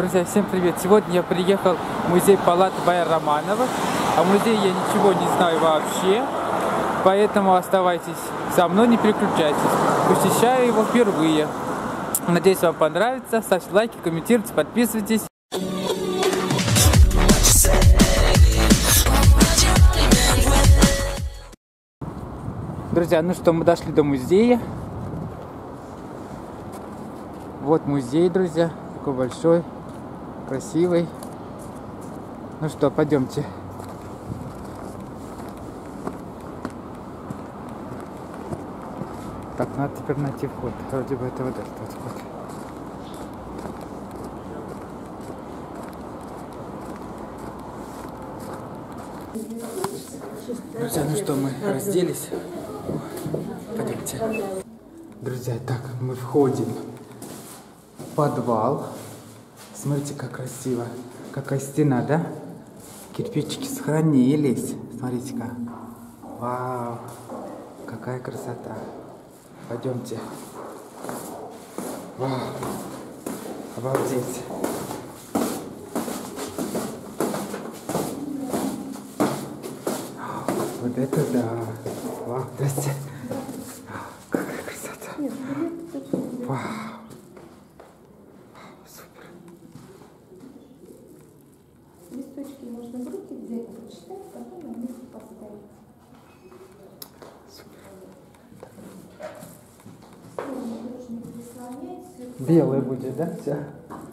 Друзья, всем привет! Сегодня я приехал в музей Палаты бояр Романовых. О музее я ничего не знаю вообще, поэтому оставайтесь со мной, не переключайтесь. Посещаю его впервые. Надеюсь, вам понравится. Ставьте лайки, комментируйте, подписывайтесь. Друзья, ну что, мы дошли до музея. Вот музей, друзья, такой большой, красивый. Ну что, пойдемте. Так, надо теперь найти вход. Вроде бы это вот этот вход. Друзья, ну что, мы разделись. Пойдемте. Друзья, так, мы входим в подвал. Смотрите, как красиво. Какая стена, да? Кирпичики сохранились. Смотрите-ка. Вау. Какая красота. Пойдемте. Вау. Обалдеть. Вот это да. Вау, здрасте. Какая красота. Вау. Супер. Листочки можно в руки взять, прочитать, потом на место поставить. Супер. Белая будет, да? Вся?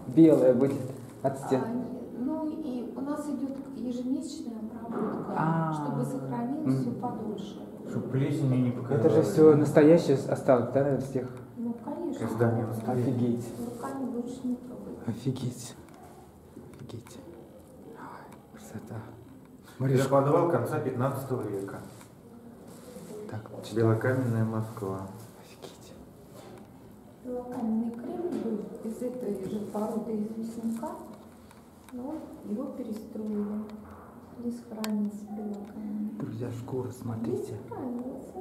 Белая будет от стен. Ну и у нас идет ежемесячная обработка, чтобы сохранить все подольше. Чтобы плесень не показалась. Это же все настоящее осталось, да, из тех? Ну, конечно. Офигеть. Руками лучше не трогать. Офигеть. Офигеть. Красота. Это подвал конца 15 века. Так, Белокаменная Москва. Офигеть. Белокаменный Кремль был из этой же породы, из весенка. Но его перестроили, не сохранился белокаменный. Друзья, шкура, смотрите. Не сохранился.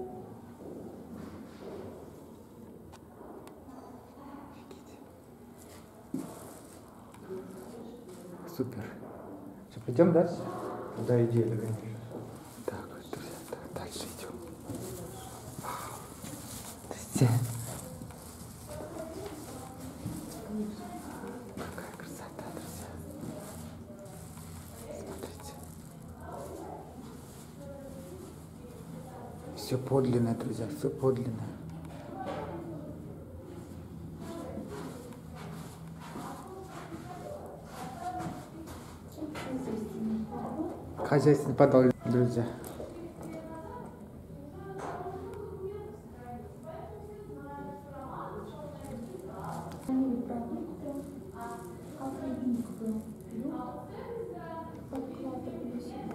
Супер. Что, пойдем дальше? Да, иди, давай. Так, друзья, так, дальше идем. Друзья. Все подлинное, друзья, все подлинное. Хозяйственный подвал, друзья.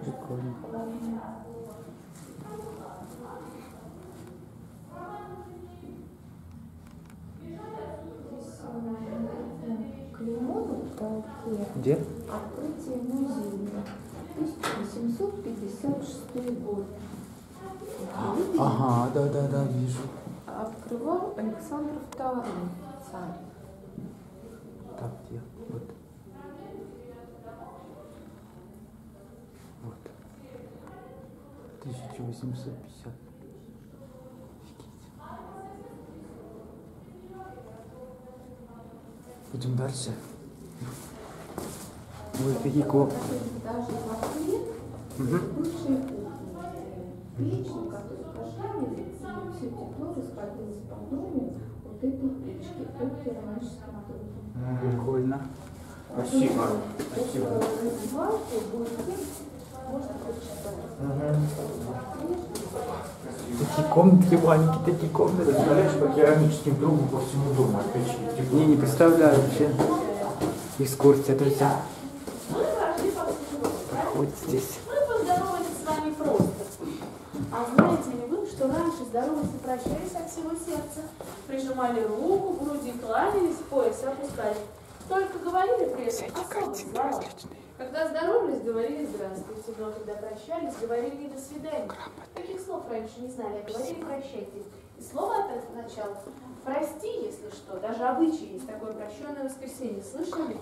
Прикольно. Где? Открытие музея. 1856 год. Видели? Ага, да, вижу. Открывал Александр Второй, царь. Так, где? Вот. Вот. 1850. Идем дальше. Ой, какие копы. Даже бывшие печки, которые кашляли, все тепло расходилось по дому вот этой печки от керамического дома. Прикольно. Спасибо. Спасибо. Такие комнатки, Ваньки, такие комнаты. Представляешь, по керамическим трубам по всему дому от печки. Не представляю вообще. Экскурсия, друзья. Проходит здесь. Мы поздоровались с вами просто. А знаете ли вы, что раньше здоровались и прощались от всего сердца? Прижимали руку, в груди кланялись, пояс опускали. Только говорили при этом особые слова. Когда здоровались, говорили здравствуйте, но когда прощались, говорили до свидания. Таких слов раньше не знали, а говорили прощайтесь. И слово от начала. Прости, если что, даже обычай есть такое прощенное воскресенье, слышали?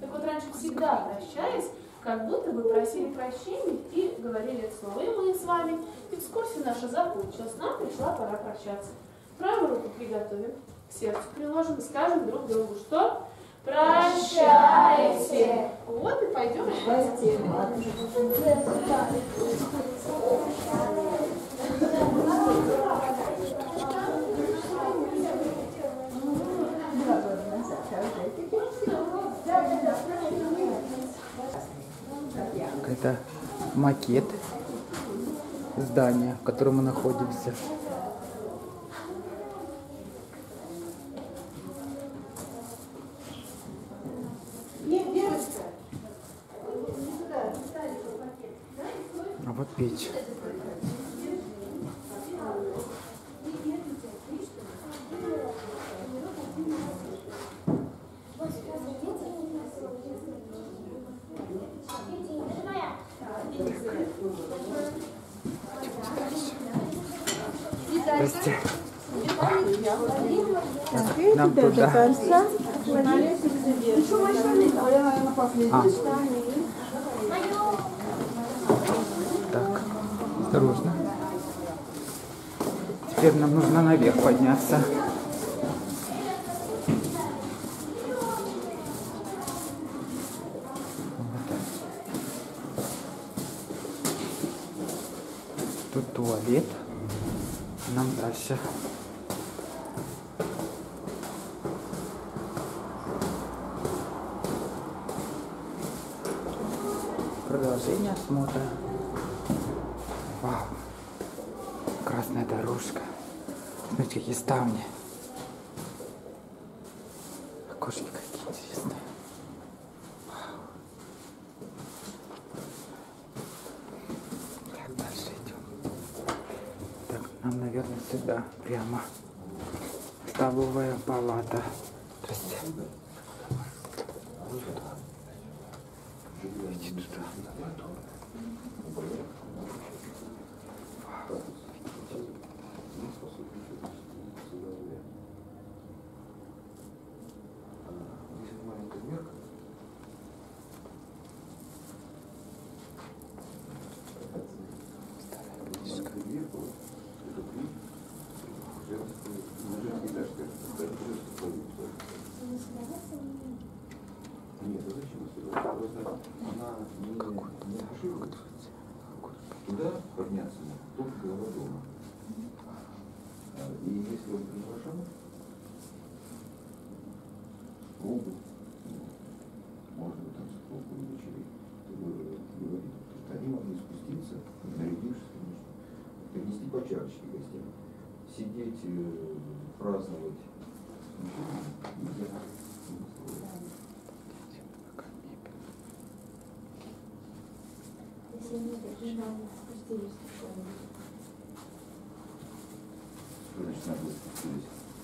Так вот, раньше всегда, прощаясь, как будто бы просили прощения и говорили это слово. И мы с вами. Экскурсия наша закончилась, нам пришла пора прощаться. Правую руку приготовим, к сердцу приложим и скажем друг другу, что... Прощайте! Вот и пойдем в гости. Это макет здания, в котором мы находимся. А вот печь. Нам туда. Так, осторожно. Теперь нам нужно наверх подняться. Тут туалет. Нам дальше. Продолжение осмотра. Вау! Красная дорожка. Смотрите, какие ставни. Окошки какие интересные. Вау! Так, дальше идем. Так, нам, наверное, сюда прямо. Столовая палата. Здрасте. Иди туда. Туда подняться только голова дома. И если он приглашен, обувь, может быть, там с полку увеличили, то говорит, что они могли спуститься, нарядившись, конечно, принести по чашечке гостям, сидеть, праздновать. Значит, надо спустились.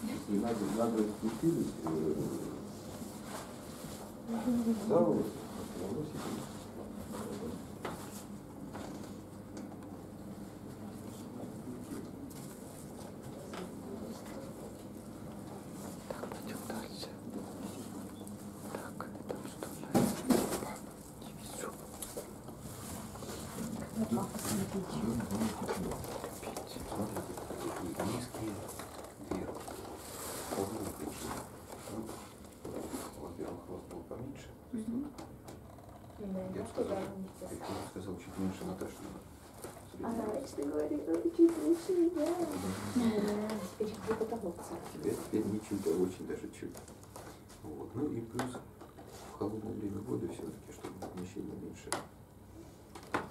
Если надо спустились, заволос, я сказал, чуть меньше Наташа. Она обычно говорит, что чуть меньше меня. Теперь чуть потолкаться. Теперь не чуть, а очень даже чуть. Вот. Ну и плюс в холодное время года все-таки, чтобы помещение меньше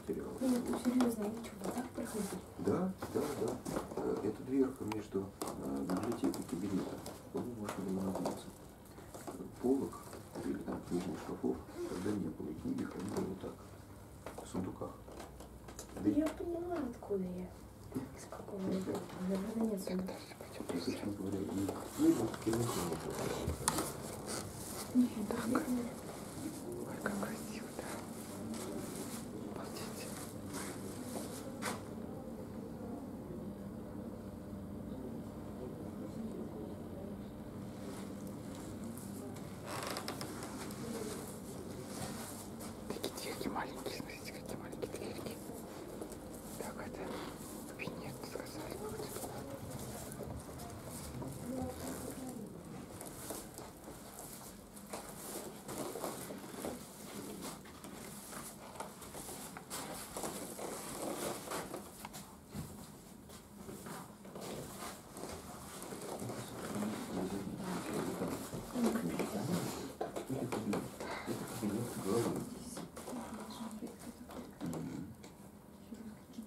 терялось. Ну серьезно, они что, так проходили? Да. Это дверка между библиотекой и кабинетом. Можно было находиться. Полок или там книжных шкафов. Когда не было книги, ходили вот так, в сундуках. Я поняла, откуда я. С какого года? Наверное, нет сундука. Зачем говоря, и книгу не было. Ой, как красиво, да. Обалдеть.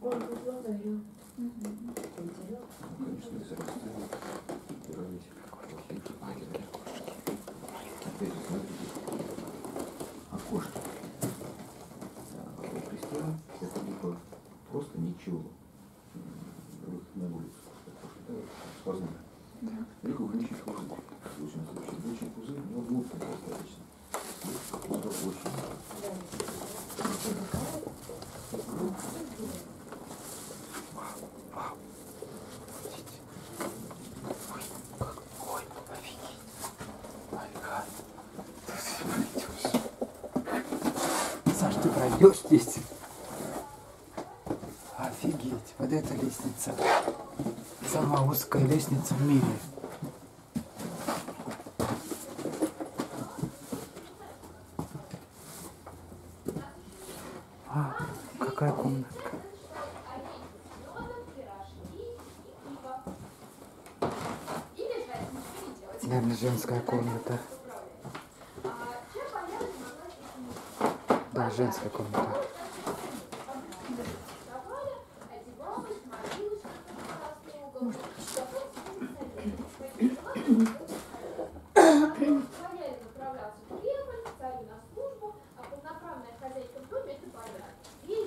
Окошки. Вокруг крестьян всякого типа просто ничего. На улицу. Сквозная. Легко вылечить хуже. В общем, очень пузырь, но глубоко достаточно. Это очень. Здесь. Офигеть, вот эта лестница, самая узкая лестница в мире. А, какая комнатка. Наверное, женская комната. Да, женская комната.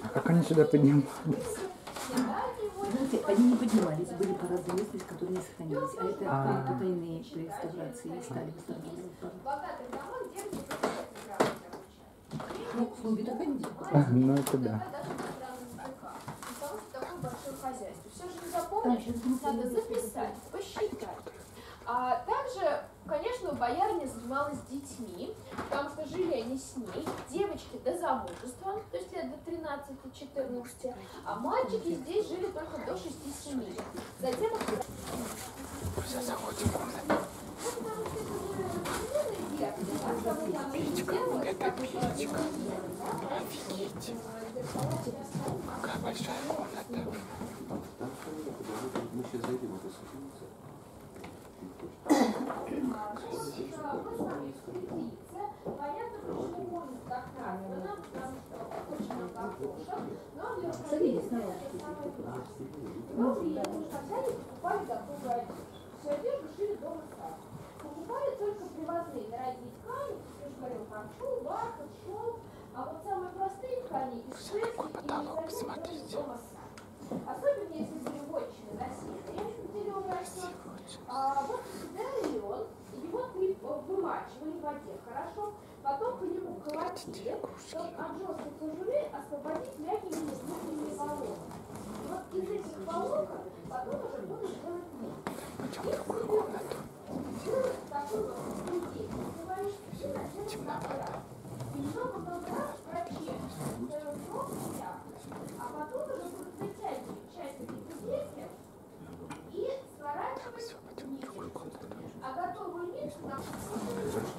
А как они сюда поднимались? Знаете, они не поднимались, были по разным местам, которые не сохранились. А это потайные реставрации стали восстановлены. Ну это да. Все же не запомнить, надо записать, посчитать. А также, конечно, боярня занималась детьми, потому что жили они с ней. Девочки до замужества, то есть лет до 13-14, а мальчики здесь жили только до 6-7 лет. Затем... Друзья, заходим в комнату. Печка, это печка. Офигеть. Какая большая комната. Покупали только привозные дорогие ткани, я же говорила, парчу, бархат, шелк, а вот самые простые ткани из шерсти и из дома сами. Особенно если переводчины носили, зеленый растет. Вот всегда лен, его вымачивали в воде хорошо, потом по нему колотили, чтобы от жесткой кожуры освободить мягкими внутренними волоками. И вот из этих волокон потом уже будут делать мед. Пойдем в другую комнату. Темновато.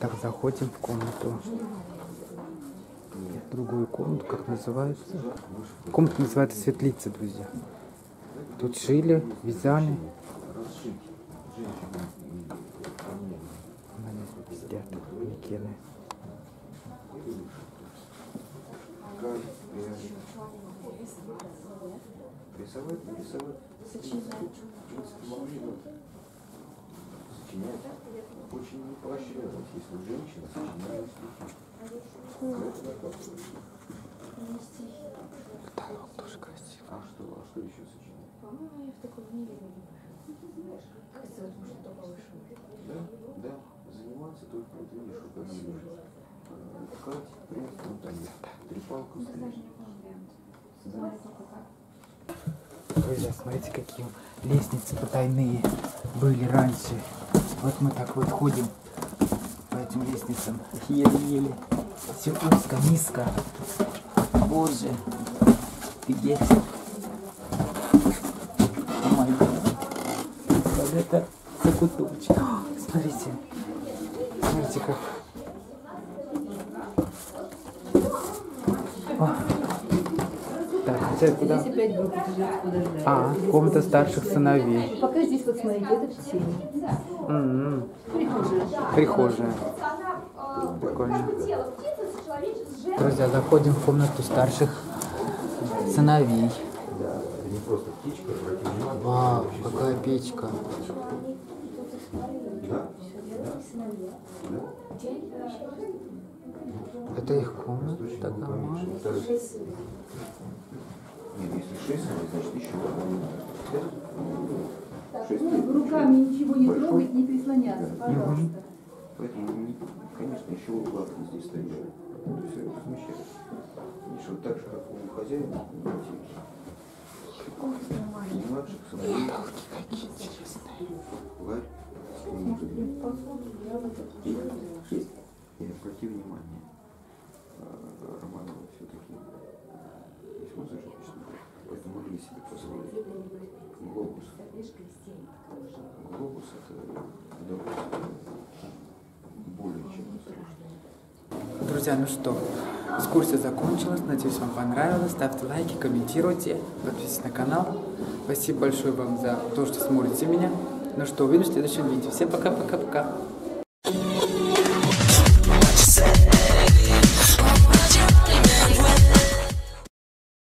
Так, заходим в комнату. Другую комнату, как называется? Комната называется светлица, друзья. Тут шили, вязали. Рисовать. Сочинять. Очень не поощряют, если женщина сочиняет стихи. Потолок тоже красивый. А что еще сочинять? По-моему, я в таком мире не знаю. Кажется, вот может только выше. Да. Заниматься только вот видишь, что они лежат. Ткать, принц, ну там нет. Трепалку стричь. Друзья, смотрите, какие лестницы потайные были раньше. Вот мы так вот ходим по этим лестницам. Еле-еле. Все узко, низко. Боже. Офигеть. Вот это закуточек. Смотрите. Смотрите, как. Куда? Здесь опять будут жить, подождать. Комната старших сыновей. Пока здесь вот смотрите, это в тени. Прихожая. Прикольно. Друзья, заходим в комнату старших сыновей. Да, это не просто птичка, обратите внимание. Вау, какая печка. Да. Да. Это их комната, дома. Нет, если 6, значит еще одна. 6. Ну, руками ничего не трогать, не прислоняться, пожалуйста. Поэтому, конечно, еще укладки здесь стоят. То есть это размещается. Видишь, вот так же, как у хозяина, у ботинки. Младших сыновей. Какие интересные. Ларь. И 6. И обрати внимание, Романовы все-таки есть музыка. Поэтому могли себе позволить глобус. Глобус это удовольствие. Друзья, ну что, экскурсия закончилась, надеюсь, вам понравилось, ставьте лайки, комментируйте, подписывайтесь на канал, спасибо большое вам за то, что смотрите меня, ну что, увидимся в следующем видео, всем пока-пока-пока.